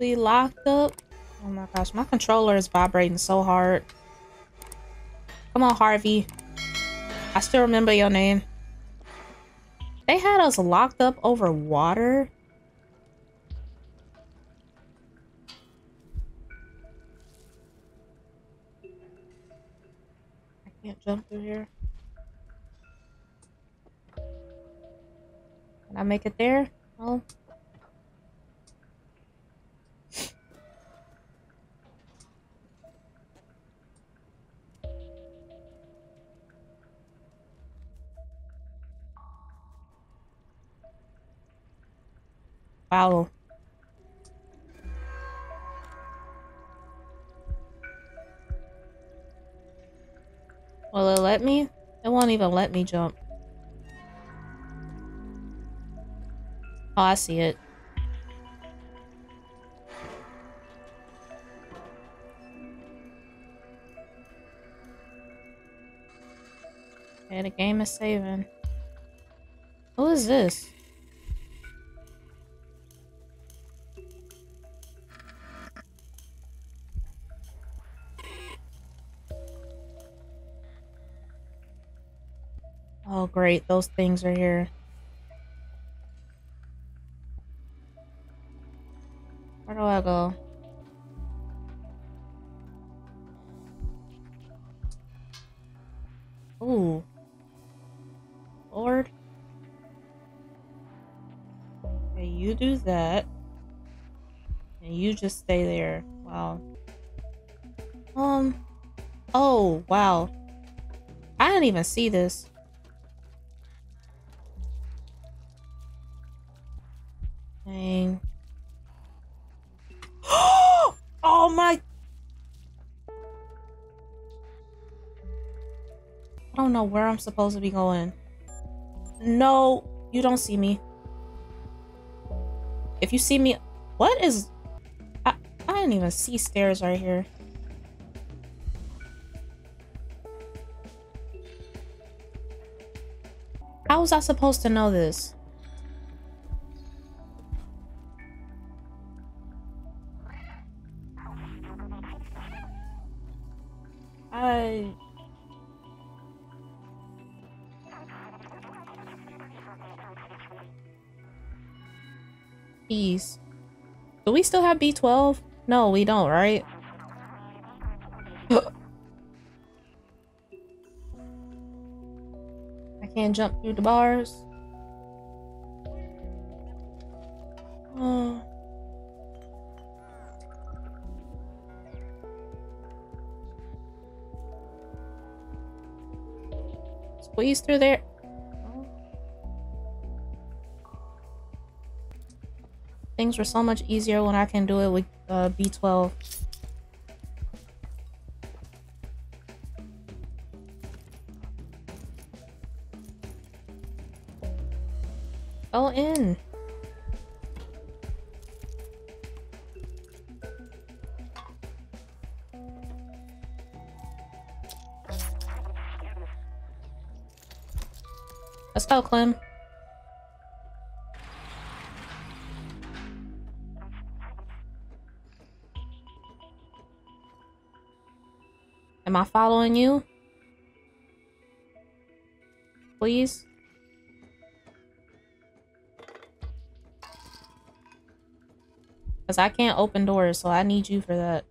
be locked up. Oh my gosh, my controller is vibrating so hard. Come on, Harvey. I still remember your name. They had us locked up over water. I can't jump through here. Can I make it there? No. Wow. Will it let me? It won't even let me jump. Oh, I see it. Okay, the game is saving. Who is this? Oh, great. Those things are here. Where do I go? Ooh. Lord. Okay, you do that. And you just stay there. Wow. Oh, wow. I didn't even see this. Dang. Oh my. I don't know where I'm supposed to be going. No, you don't see me. If you see me, what is... I didn't even see stairs right here. How was I supposed to know this? Bees. Do we still have B12? No, we don't, right? I can't jump through the bars. Squeeze through there. Oh. Things were so much easier when I can do it with B12. Go in. Let's go, Clem. Am I following you? Please? Because I can't open doors, so I need you for that.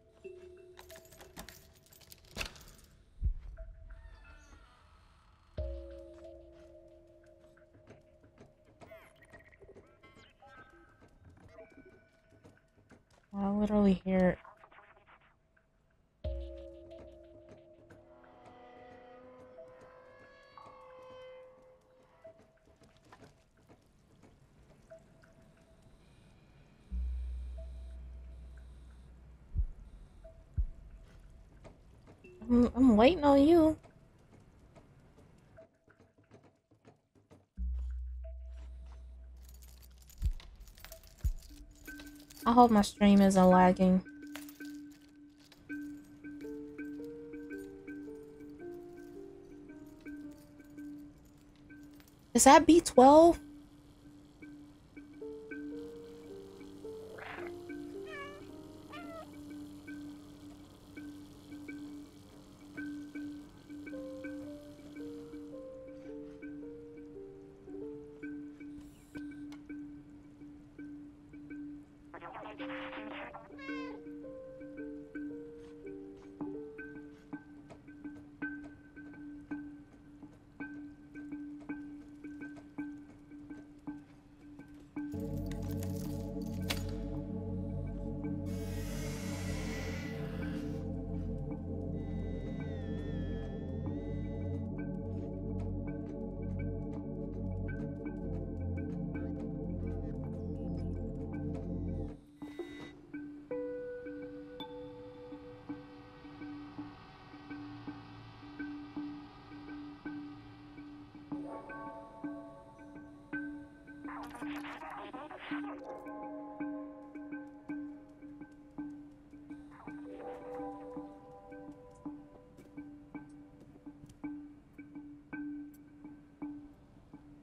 I literally hear it. I'm waiting on you. I hope my stream isn't lagging. Is that B12?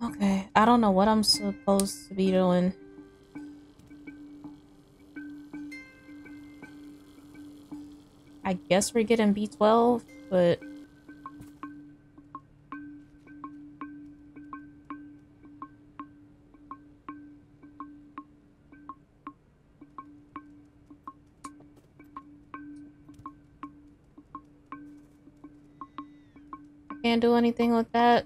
Okay, I don't know what I'm supposed to be doing. I guess we're getting B12, but... can't do anything with that.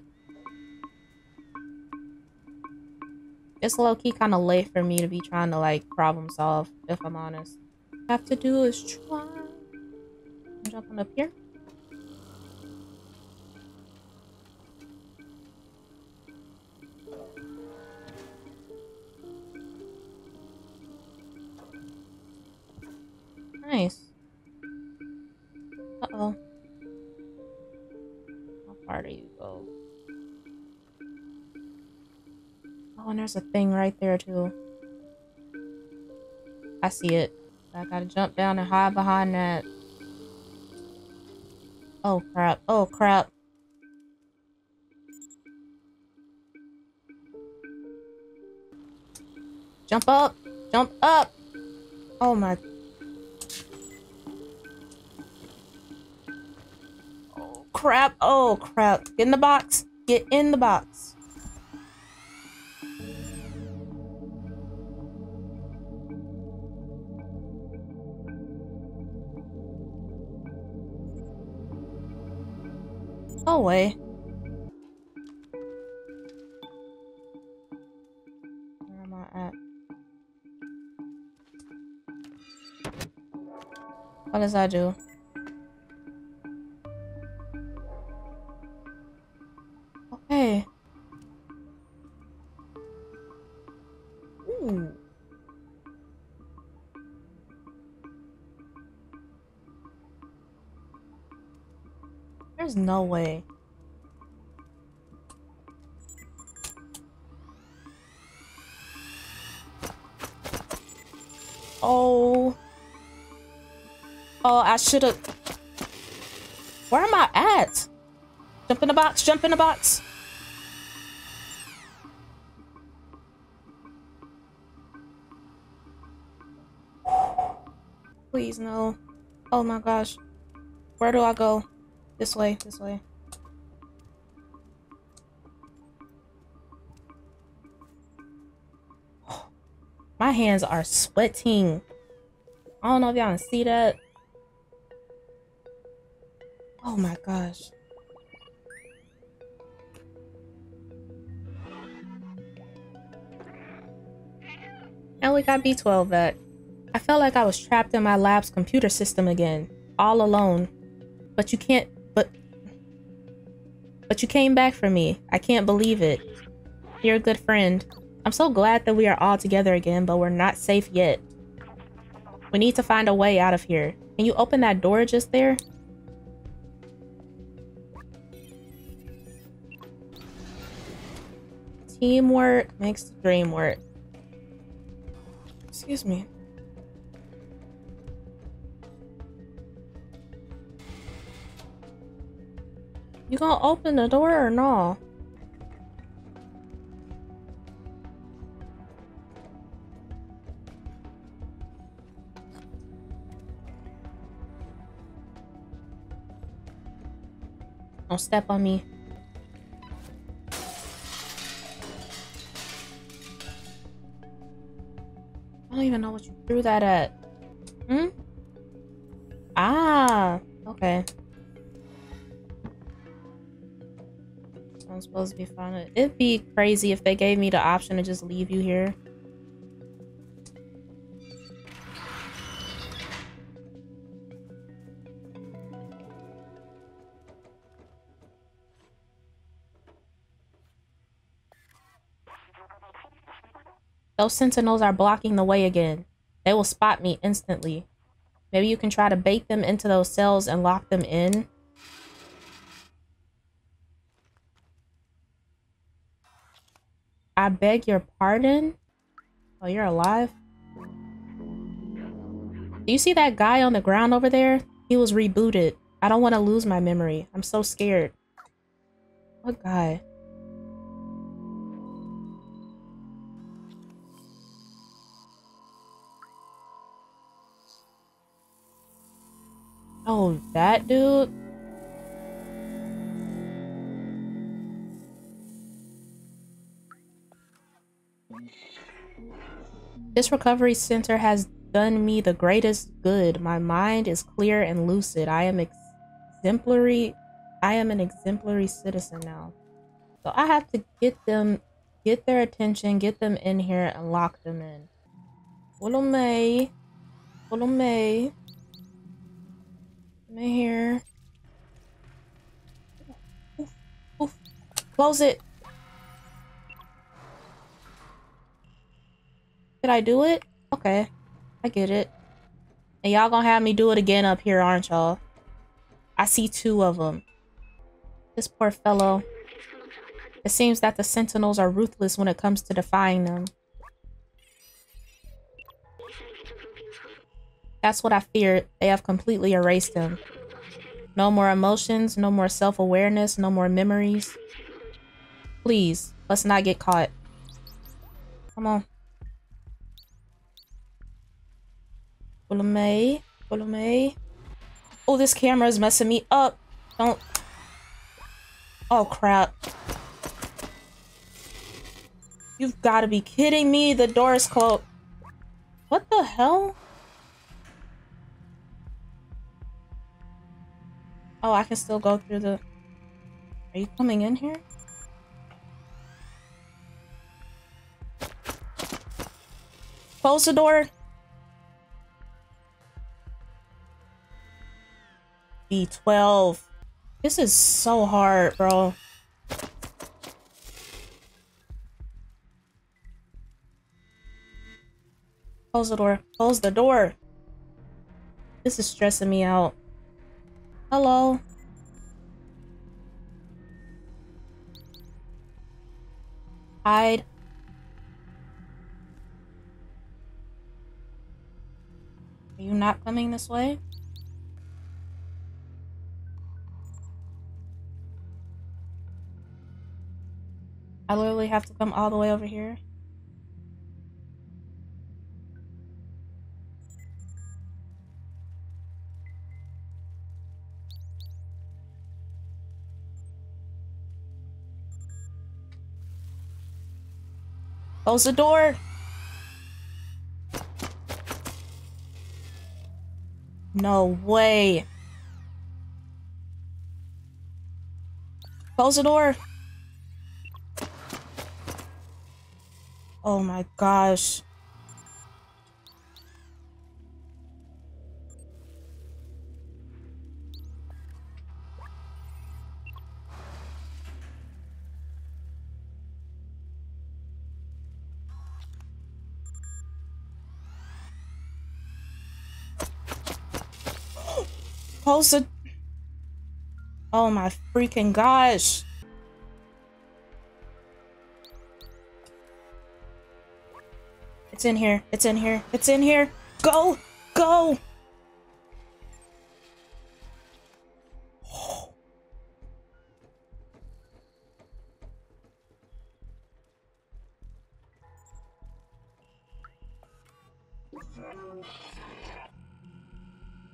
It's low-key kind of late for me to be trying to like problem solve, if I'm honest. What I have to do is try. Jump on up here. Nice. Uh-oh. How far do you go? Oh, and there's a thing right there too. I see it. I gotta jump down and hide behind that. Oh crap, oh crap. Jump up, jump up. Oh my. Oh crap, oh crap. Get in the box, get in the box. Way. Where am I at? What does that do? Okay. Ooh. There's no way. Oh. Oh, I should have. Where am I at? Jump in the box, jump in the box. Please, no. Oh my gosh. Where do I go? This way, this way. My hands are sweating. I don't know if y'all can see that. Oh my gosh. And we got B12 back. I felt like I was trapped in my lab's computer system again, all alone. But you can't, but you came back for me. I can't believe it. You're a good friend. I'm so glad that we are all together again, but we're not safe yet. We need to find a way out of here. Can you open that door just there? Teamwork makes the dream work. Excuse me. You gonna open the door or no? Don't step on me. I don't even know what you threw that at. Hmm? Ah, okay. I'm supposed to be fine. It'd be crazy if they gave me the option to just leave you here. Those sentinels are blocking the way again. They will spot me instantly. Maybe you can try to bait them into those cells and lock them in. I beg your pardon? Oh, you're alive? Do you see that guy on the ground over there? He was rebooted. I don't want to lose my memory. I'm so scared. What guy? Oh, that dude? This recovery center has done me the greatest good. My mind is clear and lucid. I am an exemplary citizen now. So I have to get their attention, get them in here and lock them in. Follow me. Follow me. Come in here. Oof, oof. Close it. Did I do it? Okay. I get it. And y'all gonna have me do it again up here, aren't y'all? I see two of them. This poor fellow. It seems that the sentinels are ruthless when it comes to defying them. That's what I feared. They have completely erased him. No more emotions, no more self-awareness, no more memories. Please, let's not get caught. Come on. Follow me. Follow me. Oh, this camera is messing me up. Don't. Oh, crap. You've got to be kidding me. The door is closed. What the hell? Oh, I can still go through the... Are you coming in here? Close the door. B12. This is so hard, bro. Close the door. Close the door. This is stressing me out. Hello. Hide. Are you not coming this way? I literally have to come all the way over here. Close the door. No way. Close the door. Oh my gosh. Close it. Oh my freaking gosh. It's in here. It's in here. It's in here. Go! Go!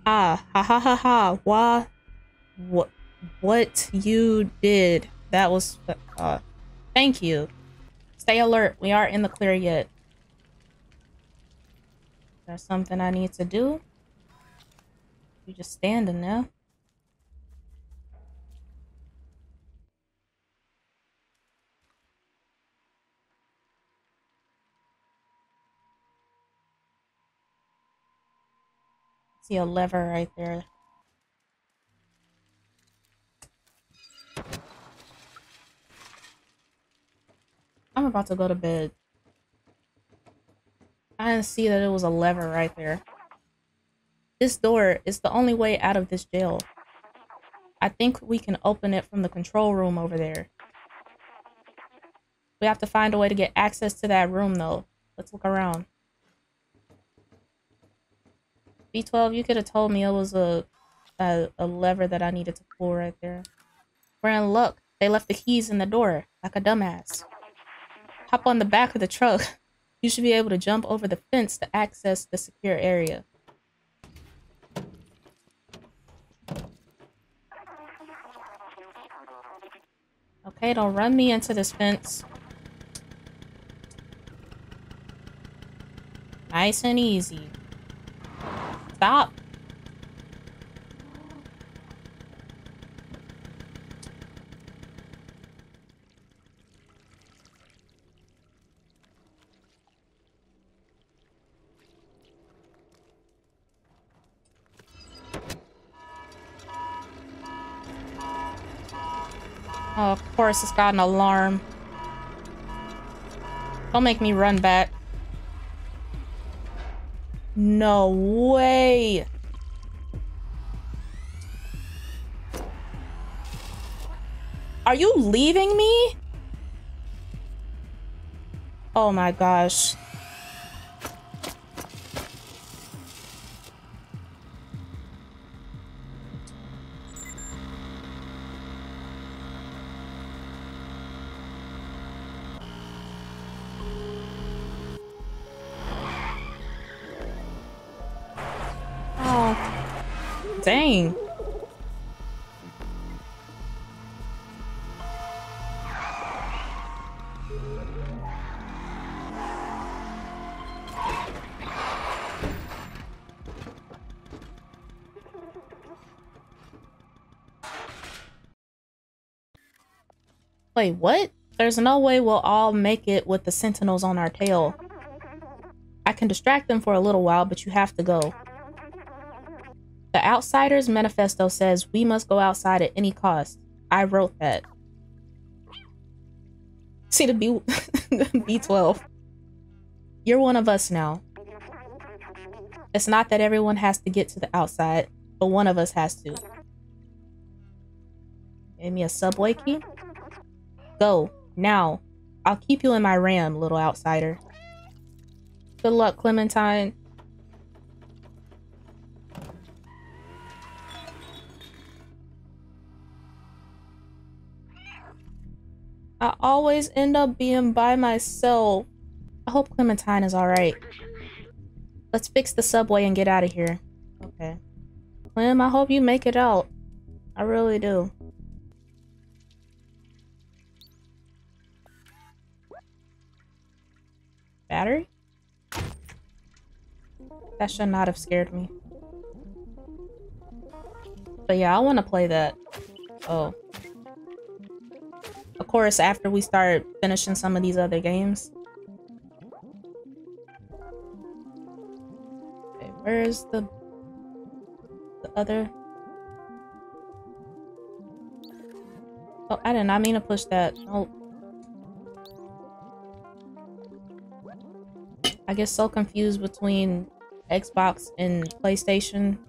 Ah, ha ha ha ha. What you did. That was thank you. Stay alert. We aren't in the clear yet. There's something I need to do. You just standing there. I see a lever right there. I'm about to go to bed. I didn't see that it was a lever right there. This door is the only way out of this jail. I think we can open it from the control room over there. We have to find a way to get access to that room though. Let's look around. B12, you could have told me it was a lever that I needed to pull right there. We're in luck. They left the keys in the door, like a dumbass. Hop on the back of the truck. You should be able to jump over the fence to access the secure area. Okay, don't run me into this fence. Nice and easy. Stop. Oh, of course it's got an alarm. Don't make me run back. No way! Are you leaving me? Oh my gosh. Dang. Wait, what? There's no way we'll all make it with the sentinels on our tail. I can distract them for a little while, but you have to go. The Outsider's Manifesto says we must go outside at any cost. I wrote that. See the B12. You're one of us now. It's not that everyone has to get to the outside, but one of us has to. Give me a subway key. Go, now. I'll keep you in my ram, little outsider. Good luck, Clementine. I always end up being by myself. I hope Clementine is alright. Let's fix the subway and get out of here. Okay. Clem, I hope you make it out. I really do. Battery? That should not have scared me. But yeah, I want to play that. Oh. Of course, after we start finishing some of these other games. Okay, where's the other? Oh, I did not mean to push that. Nope. I get so confused between Xbox and PlayStation.